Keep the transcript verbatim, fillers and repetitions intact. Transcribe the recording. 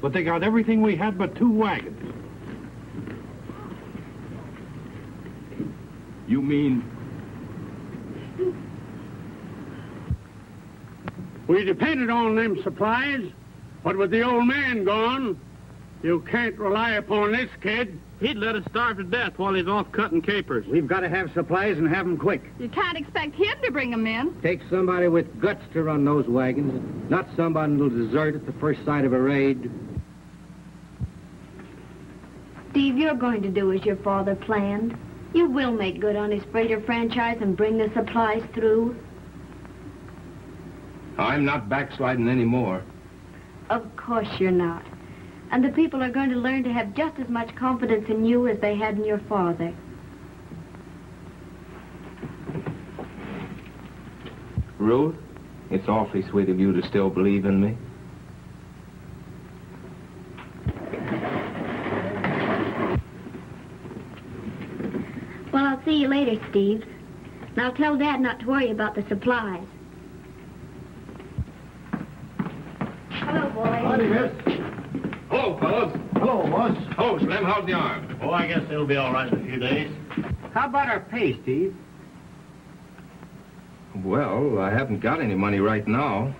but they got everything we had but two wagons. You mean? We depended on them supplies, but with the old man gone, you can't rely upon this kid. He'd let us starve to death while he's off cutting capers. We've got to have supplies and have them quick. You can't expect him to bring them in. Take somebody with guts to run those wagons, not somebody who'll desert at the first sight of a raid. Steve, you're going to do as your father planned. You will make good on his freighter franchise and bring the supplies through. I'm not backsliding anymore. Of course you're not. And the people are going to learn to have just as much confidence in you as they had in your father. Ruth, it's awfully sweet of you to still believe in me. Well, I'll see you later, Steve. And I'll tell Dad not to worry about the supplies. Hello, boys. Howdy, miss. Hello, fellas. Hello, boss. Hello, Slim. How's the arm? Oh, I guess it'll be all right in a few days. How about our pay, Steve? Well, I haven't got any money right now.